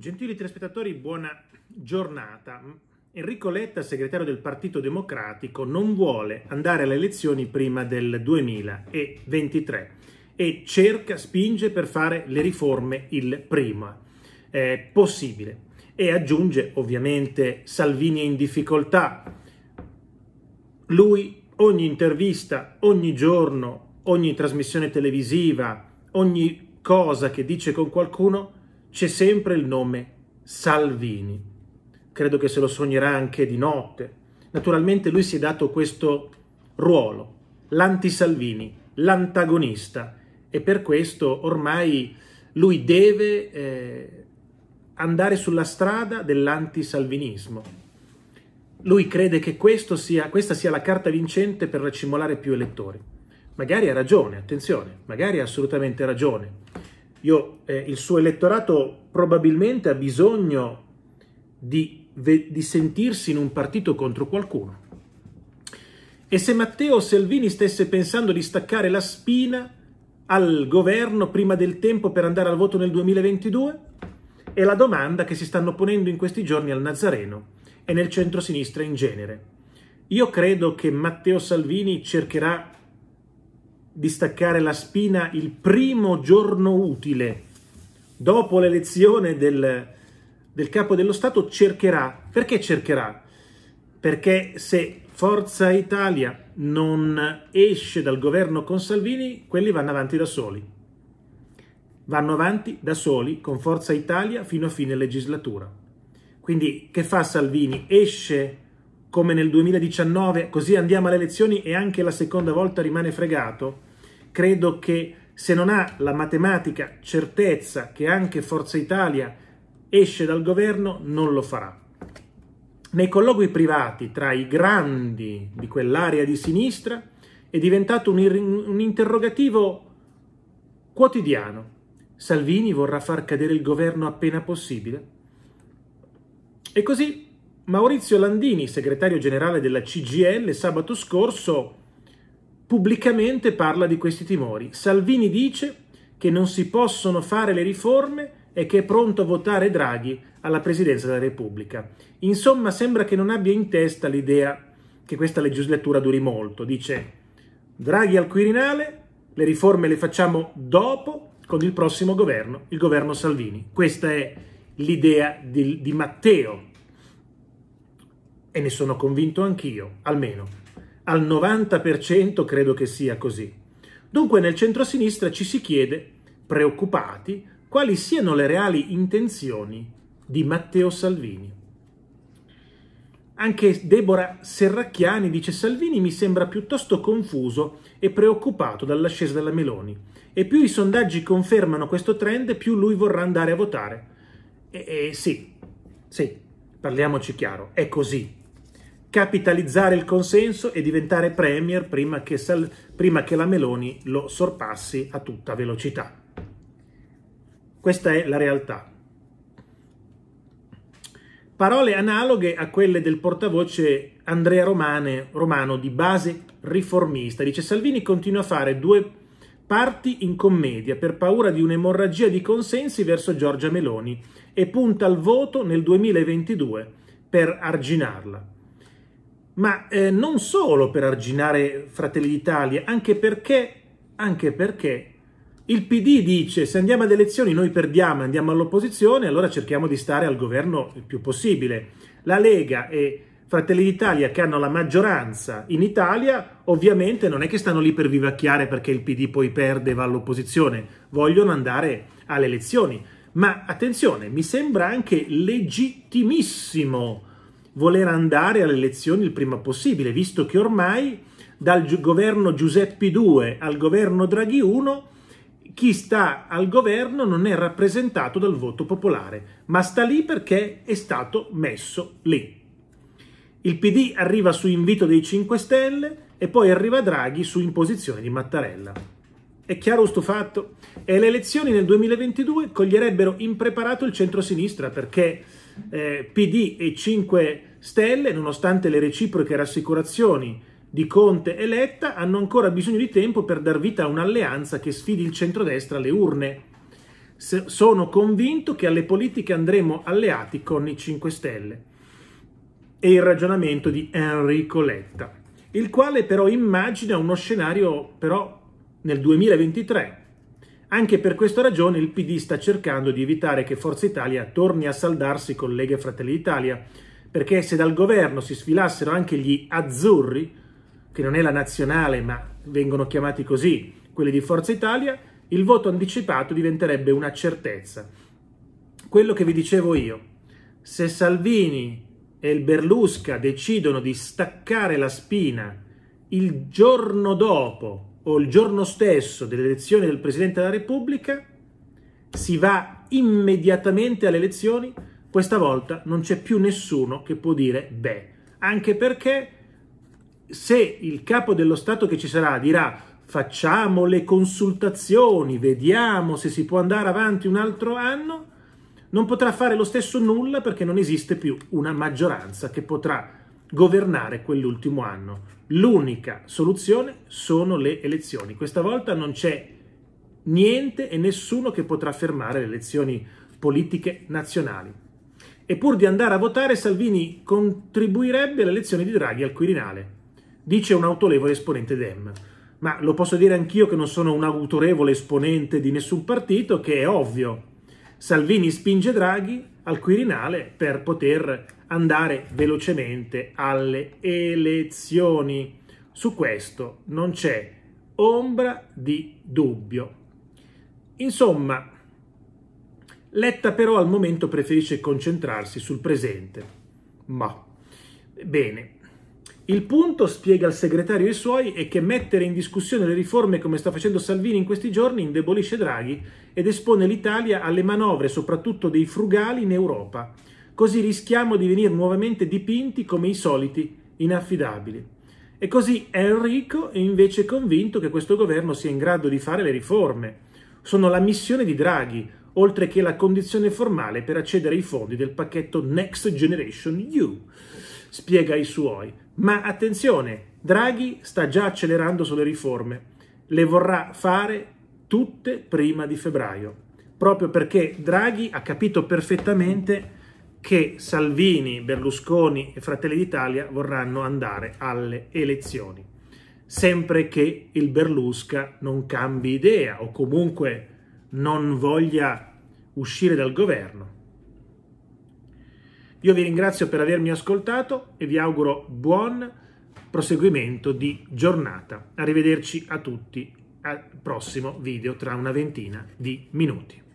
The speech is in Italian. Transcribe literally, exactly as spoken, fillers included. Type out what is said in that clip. Gentili telespettatori, buona giornata. Enrico Letta, segretario del Partito Democratico, non vuole andare alle elezioni prima del duemilaventitré e cerca, spinge per fare le riforme il prima eh, possibile. E aggiunge, ovviamente, Salvini è in difficoltà. Lui, ogni intervista, ogni giorno, ogni trasmissione televisiva, ogni cosa che dice con qualcuno, c'è sempre il nome Salvini. Credo che se lo sognerà anche di notte. Naturalmente lui si è dato questo ruolo, l'anti-Salvini, l'antagonista, e per questo ormai lui deve eh, andare sulla strada dell'anti-salvinismo. Lui crede che questo sia, questa sia la carta vincente per racimolare più elettori. Magari ha ragione, attenzione, magari ha assolutamente ragione. Io, eh, il suo elettorato probabilmente ha bisogno di, di sentirsi in un partito contro qualcuno. E se Matteo Salvini stesse pensando di staccare la spina al governo prima del tempo per andare al voto nel duemilaventidue? È la domanda che si stanno ponendo in questi giorni al Nazareno e nel centrosinistra in genere. Io credo che Matteo Salvini cercherà di staccare la spina il primo giorno utile, dopo l'elezione del, del capo dello Stato. Cercherà, perché cercherà? Perché se Forza Italia non esce dal governo con Salvini, quelli vanno avanti da soli, vanno avanti da soli con Forza Italia fino a fine legislatura. Quindi che fa Salvini? Esce come nel duemiladiciannove, così andiamo alle elezioni e anche la seconda volta rimane fregato? Credo che se non ha la matematica certezza che anche Forza Italia esce dal governo, non lo farà. Nei colloqui privati tra i grandi di quell'area di sinistra è diventato un, un interrogativo quotidiano. Salvini vorrà far cadere il governo appena possibile? E così Maurizio Landini, segretario generale della C G L, sabato scorso pubblicamente parla di questi timori. Salvini dice che non si possono fare le riforme e che è pronto a votare Draghi alla presidenza della Repubblica. Insomma, sembra che non abbia in testa l'idea che questa legislatura duri molto. Dice: Draghi al Quirinale, le riforme le facciamo dopo con il prossimo governo, il governo Salvini. Questa è l'idea di, di Matteo. E ne sono convinto anch'io, almeno al novanta per cento credo che sia così. Dunque nel centrosinistra ci si chiede, preoccupati, quali siano le reali intenzioni di Matteo Salvini. Anche Deborah Serracchiani dice: Salvini mi sembra piuttosto confuso e preoccupato dall'ascesa della Meloni, e più i sondaggi confermano questo trend, più lui vorrà andare a votare. E, e sì, sì, parliamoci chiaro, è così. Capitalizzare il consenso e diventare premier prima che, Sal prima che la Meloni lo sorpassi a tutta velocità. Questa è la realtà. Parole analoghe a quelle del portavoce Andrea Romane, Romano, di base riformista. Dice: Salvini continua a fare due parti in commedia per paura di un'emorragia di consensi verso Giorgia Meloni e punta al voto nel duemilaventidue per arginarla. Ma eh, non solo per arginare Fratelli d'Italia, anche perché, anche perché il P D dice: se andiamo ad elezioni noi perdiamo, andiamo all'opposizione, allora cerchiamo di stare al governo il più possibile. La Lega e Fratelli d'Italia, che hanno la maggioranza in Italia, ovviamente non è che stanno lì per vivacchiare perché il P D poi perde e va all'opposizione, vogliono andare alle elezioni. Ma attenzione, mi sembra anche legittimissimo voler andare alle elezioni il prima possibile, visto che ormai dal governo Giuseppi due al governo Draghi uno, chi sta al governo non è rappresentato dal voto popolare, ma sta lì perché è stato messo lì. Il P D arriva su invito dei cinque Stelle e poi arriva Draghi su imposizione di Mattarella. È chiaro questo fatto? E le elezioni nel duemilaventidue coglierebbero impreparato il centrosinistra, perché Eh, P D e cinque Stelle, nonostante le reciproche rassicurazioni di Conte e Letta, hanno ancora bisogno di tempo per dar vita a un'alleanza che sfidi il centrodestra alle urne. Sono convinto che alle politiche andremo alleati con i cinque Stelle. E il ragionamento di Enrico Letta, il quale però immagina uno scenario però nel duemilaventitré. Anche per questa ragione il P D sta cercando di evitare che Forza Italia torni a saldarsi con Lega e Fratelli d'Italia, perché se dal governo si sfilassero anche gli azzurri, che non è la nazionale ma vengono chiamati così, quelli di Forza Italia, il voto anticipato diventerebbe una certezza. Quello che vi dicevo io, se Salvini e il Berlusca decidono di staccare la spina il giorno dopo o il giorno stesso delle elezioni del Presidente della Repubblica, si va immediatamente alle elezioni, questa volta non c'è più nessuno che può dire beh, anche perché se il capo dello Stato che ci sarà dirà facciamo le consultazioni, vediamo se si può andare avanti un altro anno, non potrà fare lo stesso nulla perché non esiste più una maggioranza che potrà governare quell'ultimo anno. L'unica soluzione sono le elezioni. Questa volta non c'è niente e nessuno che potrà fermare le elezioni politiche nazionali. E pur di andare a votare, Salvini contribuirebbe all'elezione di Draghi al Quirinale, dice un autorevole esponente Dem. Ma lo posso dire anch'io che non sono un autorevole esponente di nessun partito, che è ovvio. Salvini spinge Draghi al Quirinale per poter andare velocemente alle elezioni. Su questo non c'è ombra di dubbio. Insomma, Letta però al momento preferisce concentrarsi sul presente. Ma, bene. Il punto, spiega il segretario e i suoi, è che mettere in discussione le riforme come sta facendo Salvini in questi giorni indebolisce Draghi ed espone l'Italia alle manovre, soprattutto dei frugali, in Europa. Così rischiamo di venire nuovamente dipinti come i soliti inaffidabili. E così Enrico è invece convinto che questo governo sia in grado di fare le riforme. Sono la missione di Draghi, oltre che la condizione formale per accedere ai fondi del pacchetto Next Generation E U, spiega i suoi. Ma attenzione, Draghi sta già accelerando sulle riforme, le vorrà fare tutte prima di febbraio, proprio perché Draghi ha capito perfettamente che Salvini, Berlusconi e Fratelli d'Italia vorranno andare alle elezioni, sempre che il Berlusca non cambi idea o comunque non voglia uscire dal governo. Io vi ringrazio per avermi ascoltato e vi auguro buon proseguimento di giornata. Arrivederci a tutti al prossimo video tra una ventina di minuti.